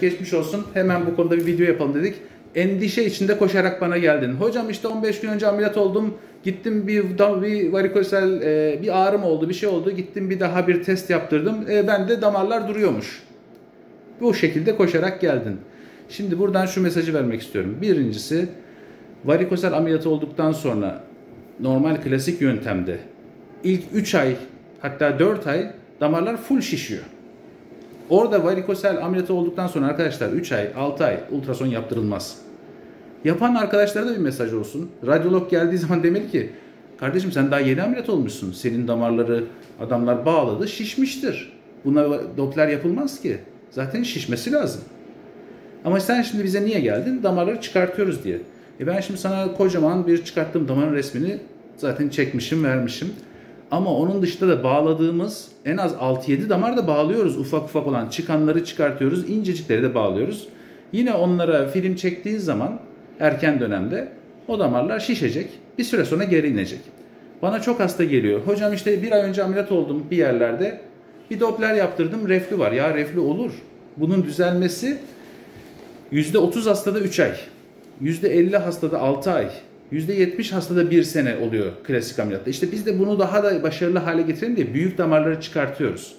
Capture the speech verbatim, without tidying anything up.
Geçmiş olsun, hemen bu konuda bir video yapalım dedik. Endişe içinde koşarak bana geldin. Hocam işte on beş gün önce ameliyat oldum. Gittim bir, bir varikosel e, bir ağrım oldu, bir şey oldu. Gittim bir daha bir test yaptırdım. E, ben de damarlar duruyormuş. Bu şekilde koşarak geldin. Şimdi buradan şu mesajı vermek istiyorum. Birincisi, varikosel ameliyatı olduktan sonra normal klasik yöntemde ilk üç ay hatta dört ay damarlar full şişiyor. Orada varikosel ameliyatı olduktan sonra arkadaşlar üç ay, altı ay ultrason yaptırılmaz. Yapan arkadaşlara da bir mesaj olsun. Radyolog geldiği zaman demeli ki, kardeşim sen daha yeni ameliyat olmuşsun. Senin damarları adamlar bağladı, şişmiştir. Buna Doppler yapılmaz ki. Zaten şişmesi lazım. Ama sen şimdi bize niye geldin? Damarları çıkartıyoruz diye. E ben şimdi sana kocaman bir çıkarttığım damarın resmini zaten çekmişim, vermişim. Ama onun dışında da bağladığımız en az altı yedi damar da bağlıyoruz. Ufak ufak olan çıkanları çıkartıyoruz. İncecikleri de bağlıyoruz. Yine onlara film çektiği zaman erken dönemde o damarlar şişecek. Bir süre sonra geri inecek. Bana çok hasta geliyor. Hocam işte bir ay önce ameliyat oldum bir yerlerde. Bir Doppler yaptırdım. Reflü var. Ya reflü olur. Bunun düzelmesi yüzde otuz hastada üç ay. yüzde elli hastada altı ay. yüzde yetmiş hastada bir sene oluyor klasik ameliyatta. İşte biz de bunu daha da başarılı hale getirelim diye büyük damarları çıkartıyoruz.